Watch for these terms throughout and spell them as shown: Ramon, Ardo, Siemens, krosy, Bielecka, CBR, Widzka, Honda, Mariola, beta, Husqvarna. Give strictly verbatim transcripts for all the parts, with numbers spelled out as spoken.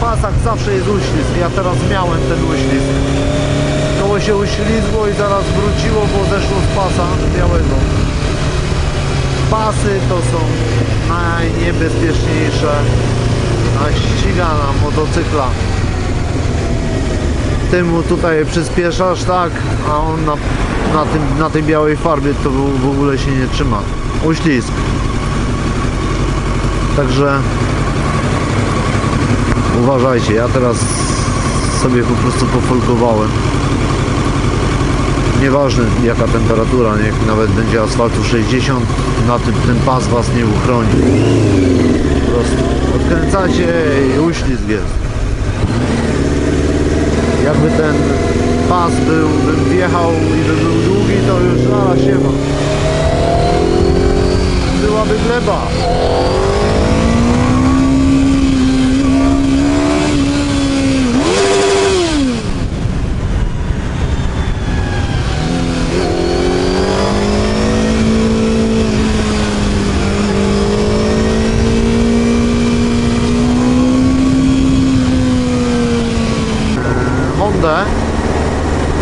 pasach zawsze jest uślizg. Ja teraz miałem ten uślizg. Koło się uślizgło i zaraz wróciło, bo zeszło z pasa białego. Pasy to są najniebezpieczniejsze na ścigana motocykla. Ty mu tutaj przyspieszasz, tak, a on na, na, tym, na tej białej farbie to w ogóle się nie trzyma. Uślizg. Także uważajcie, ja teraz sobie po prostu pofolkowałem. Nieważne jaka temperatura, niech nawet będzie asfaltu sześćdziesiąt, na tym ten pas was nie uchroni. Po prostu odkręcacie i uślizg jest. Jakby ten pas był, bym wjechał i by był długi, to już ala siema. Byłaby gleba.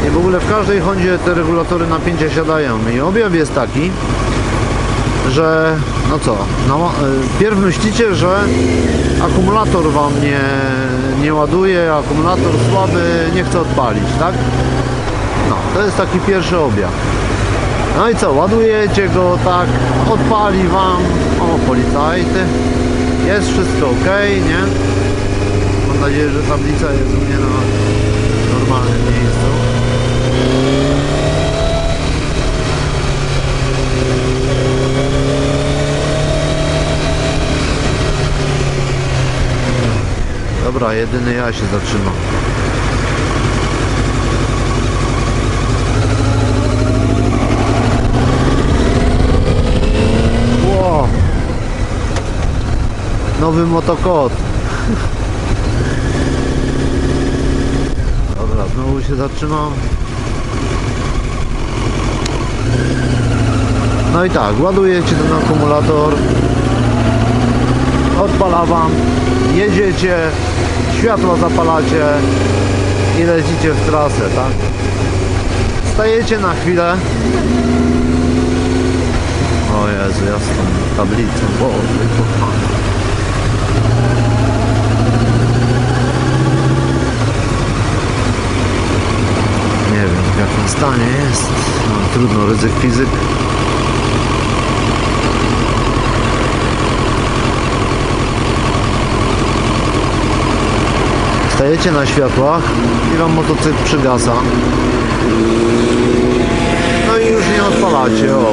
I w ogóle w każdej Hondzie te regulatory napięcia siadają i objaw jest taki, że no co, no, pierw myślicie, że akumulator wam nie, nie ładuje, akumulator słaby, nie chce odpalić, tak? No, to jest taki pierwszy objaw. No i co, ładujecie go, tak, odpali wam, o policajty, jest wszystko ok, nie? Mam nadzieję, że tablica jest u mnie na normalnym miejscu. Dobra, jedyny ja się zatrzymam. Wow. Nowy motokot. Znowu się zatrzymam. No i tak, ładujecie ten akumulator, odpala wam, jedziecie, światła zapalacie i lecicie w trasę, tak? Stajecie na chwilę. O Jezu, ja z tą tablicą, Boże kochany. Nie wiem w jakim stanie jest, no, trudno, ryzyk fizyk. Stajecie na światłach i wam motocykl przygasa. No i już nie odpalacie, o.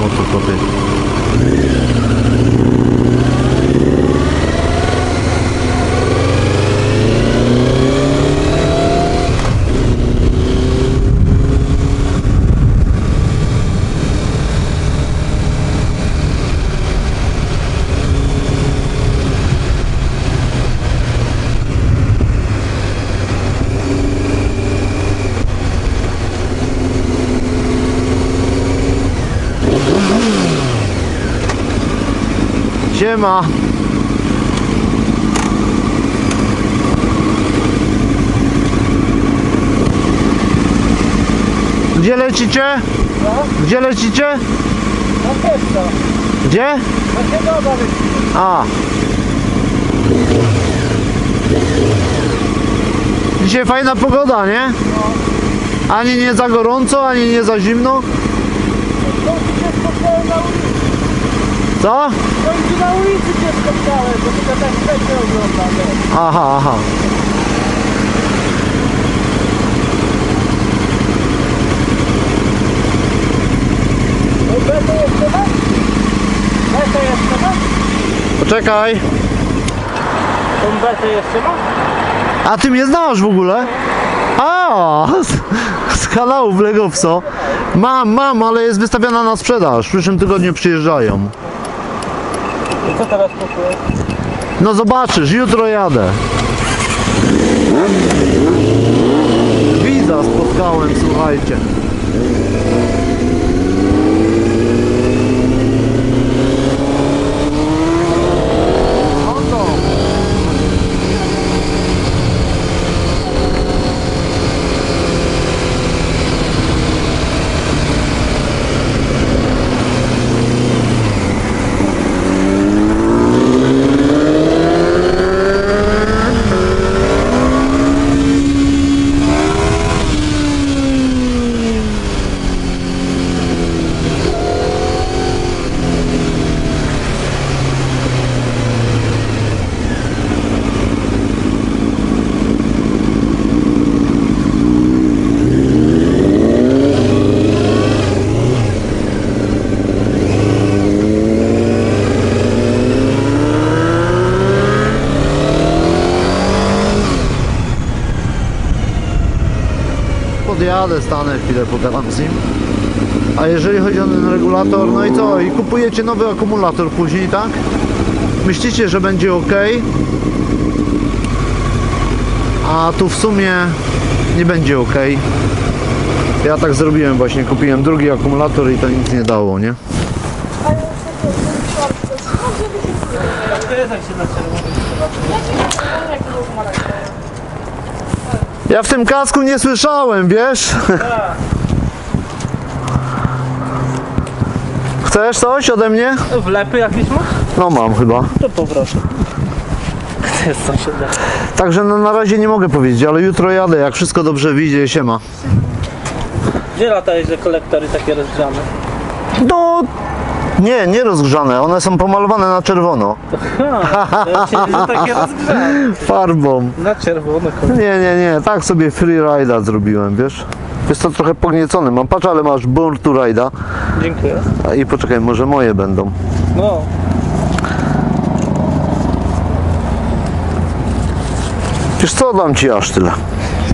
Motokoty. Siema. Gdzie lecicie? No? Gdzie lecicie? Na Kiepca. Gdzie? Na Kiepca. A. Dzisiaj fajna pogoda, nie? No. Ani nie za gorąco, ani nie za zimno. Co? No i na ulicy cię spotkałem, bo tylko tak świetnie oglądam. Aha, aha. No beta jeszcze tam? Beta jeszcze tam? Poczekaj. Tą betę jeszcze ma? A ty mnie znasz w ogóle? A, z, z kanału w Legowco. Mam, mam, ale jest wystawiana na sprzedaż. W przyszłym tygodniu przyjeżdżają. I co teraz kupujesz? No zobaczysz, jutro jadę. Widza spotkałem, słuchajcie. Honda podjadę, stanę chwilę, pogadam z nim. A jeżeli chodzi o ten regulator, no i co? I kupujecie nowy akumulator później, tak? Myślicie, że będzie ok, a tu w sumie nie będzie ok. Ja tak zrobiłem właśnie, kupiłem drugi akumulator i to nic nie dało, nie? Ja w tym kasku nie słyszałem, wiesz? Chcesz coś ode mnie? Wlepy jakieś masz? No mam chyba. To poproszę. Chcesz coś się da. Także no, na razie nie mogę powiedzieć, ale jutro jadę, jak wszystko dobrze wyjdzie, siema. Gdzie latałeś, że kolektory takie rozgrzane? No... Nie, nie rozgrzane, one są pomalowane na czerwono. Aha, to takie rozgrzane. Farbą. Na czerwono. Kolor. Nie, nie, nie, tak sobie freerida zrobiłem, wiesz? Jest to trochę pogniecony, mam, patrz, ale masz Born to Ride'a. Dziękuję. I poczekaj, może moje będą. No. Wiesz co, dam ci aż tyle.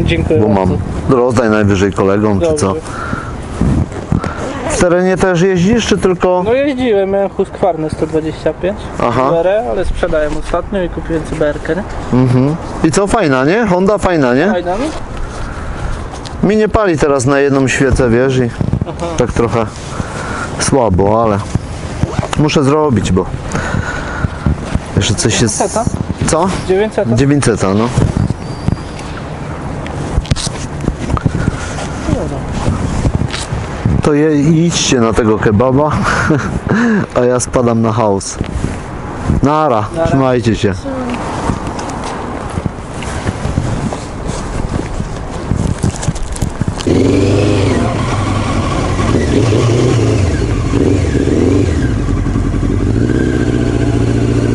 Dziękuję. Bo mam. Rozdaj najwyżej kolegom, dobrze, czy co. W terenie też jeździsz, czy tylko... No jeździłem, miałem Husqvarnę sto dwadzieścia pięć, aha. C B R, ale sprzedałem ostatnio i kupiłem C B R-kę, nie? Mhm. I co, fajna, nie? Honda fajna, nie? Fajna, nie? Mi nie pali teraz na jedną świecę, wiesz, i aha, tak trochę słabo, ale muszę zrobić, bo jeszcze coś jest... dziewięćset? Co? dziewięćset? dziewięćset, no. To je, idźcie na tego kebaba, a ja spadam na house. Nara, Nara, trzymajcie się.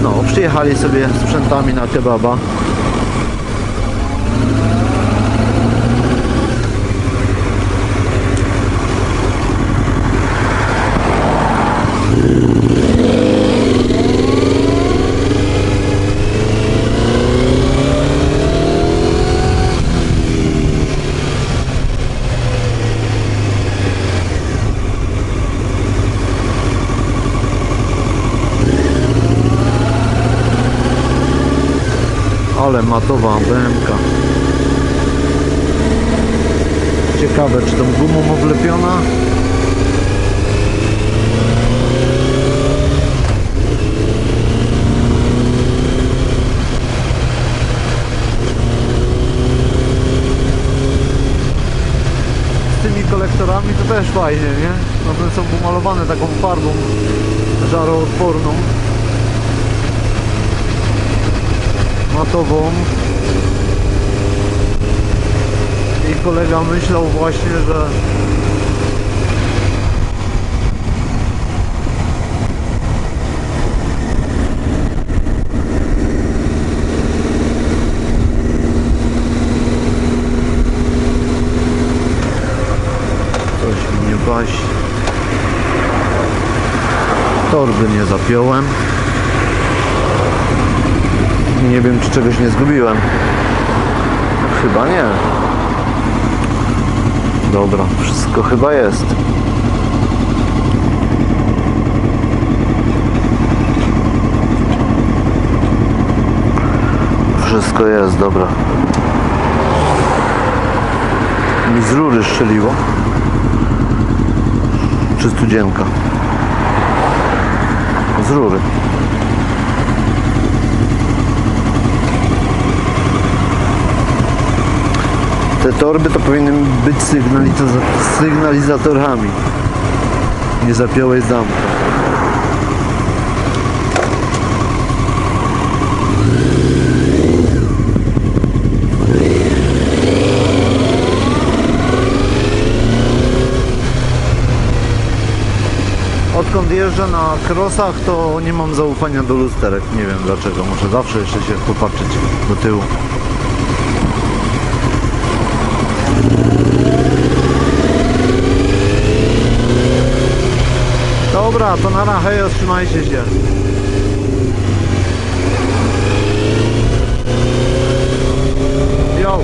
No, przyjechali sobie sprzętami na kebaba. Ale matowa B M K. Ciekawe, czy tą gumą oblepiona? Z tymi kolektorami to też fajnie, nie? One są pomalowane taką farbą żaroodporną. Matową. I kolega myślał właśnie, że coś mi nie baś. Torby nie zapiąłem. Nie wiem, czy czegoś nie zgubiłem. Chyba nie. Dobra, wszystko chyba jest. Wszystko jest, dobra. Mi z rury strzeliło. Czy studzienka? Z rury. Te torby to powinny być sygnaliza sygnalizatorami. Nie zapiąłeś zamka. Odkąd jeżdżę na krosach, to nie mam zaufania do lusterek. Nie wiem dlaczego. Muszę zawsze jeszcze się popatrzeć do tyłu. Dobra, to na razie, trzymajcie się. Yo.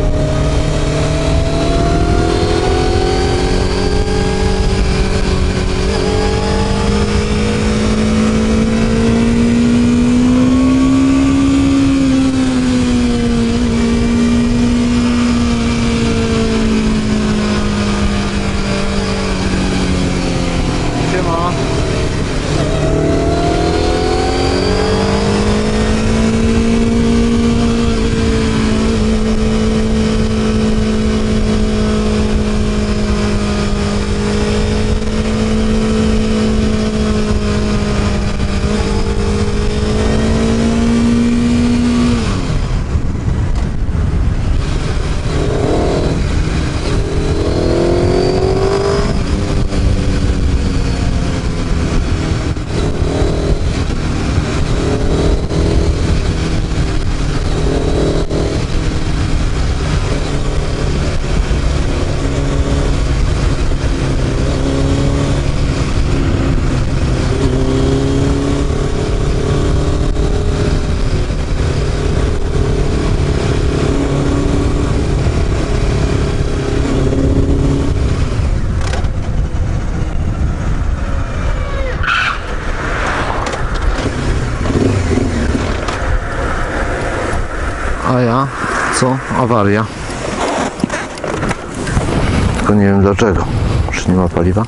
a ja co? Awaria. Tylko nie wiem dlaczego. Czy nie ma paliwa?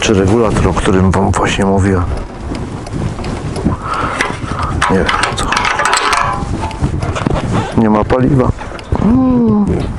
Czy regulator, o którym wam właśnie mówiłem? Nie wiem co. Nie ma paliwa. Mm.